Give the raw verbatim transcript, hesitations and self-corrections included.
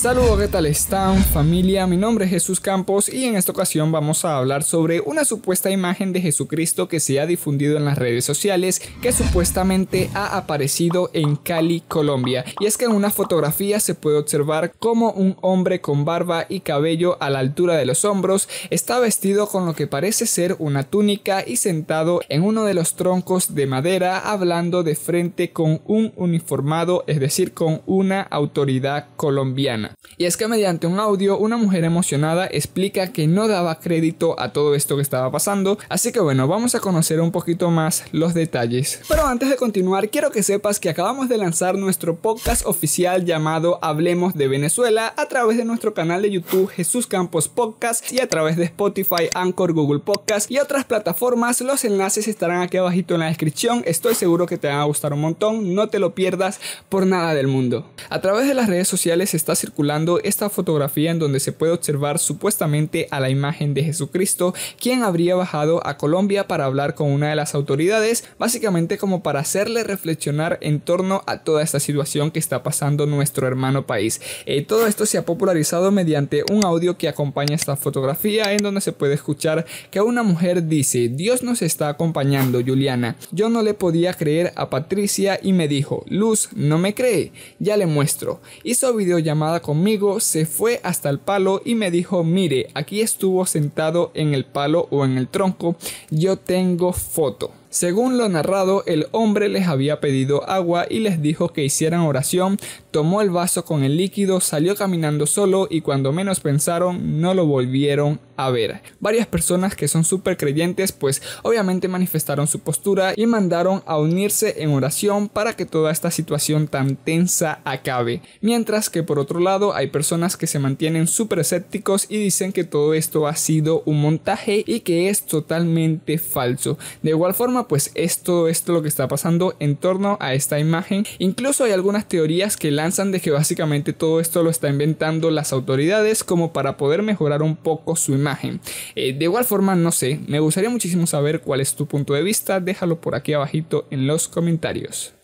Saludos, ¿qué tal están, familia? Mi nombre es Jesús Campos y en esta ocasión vamos a hablar sobre una supuesta imagen de Jesucristo que se ha difundido en las redes sociales, que supuestamente ha aparecido en Cali, Colombia. Y es que en una fotografía se puede observar cómo un hombre con barba y cabello a la altura de los hombros está vestido con lo que parece ser una túnica y sentado en uno de los troncos de madera, hablando de frente con un uniformado, es decir, con una autoridad colombiana. Y es que mediante un audio una mujer emocionada explica que no daba crédito a todo esto que estaba pasando, así que bueno, vamos a conocer un poquito más los detalles. Pero antes de continuar, quiero que sepas que acabamos de lanzar nuestro podcast oficial llamado Hablemos de Venezuela a través de nuestro canal de YouTube Jesús Campos Podcast y a través de Spotify, Anchor, Google Podcast y otras plataformas. Los enlaces estarán aquí abajito en la descripción. Estoy seguro que te van a gustar un montón, no te lo pierdas por nada del mundo. A través de las redes sociales está circulando esta fotografía en donde se puede observar supuestamente a la imagen de Jesucristo, quien habría bajado a Colombia para hablar con una de las autoridades, básicamente como para hacerle reflexionar en torno a toda esta situación que está pasando nuestro hermano país. Eh, todo esto se ha popularizado mediante un audio que acompaña esta fotografía, en donde se puede escuchar que una mujer dice: Dios nos está acompañando, Juliana. Yo no le podía creer a Patricia y me dijo: Luz, no me cree, ya le muestro. Hizo videollamada conmigo, se fue hasta el palo y me dijo: mire, aquí estuvo sentado en el palo o en el tronco, yo tengo foto. Según lo narrado, el hombre les había pedido agua y les dijo que hicieran oración, tomó el vaso con el líquido, salió caminando solo y cuando menos pensaron no lo volvieron a ver. Varias personas que son súper creyentes pues obviamente manifestaron su postura y mandaron a unirse en oración para que toda esta situación tan tensa acabe. Mientras que por otro lado hay personas que se mantienen súper escépticos y dicen que todo esto ha sido un montaje y que es totalmente falso. De igual forma pues es todo esto lo que está pasando en torno a esta imagen. Incluso hay algunas teorías que lanzan de que básicamente todo esto lo está inventando las autoridades como para poder mejorar un poco su imagen. Eh, de igual forma, no sé, me gustaría muchísimo saber cuál es tu punto de vista. Déjalo por aquí abajito en los comentarios.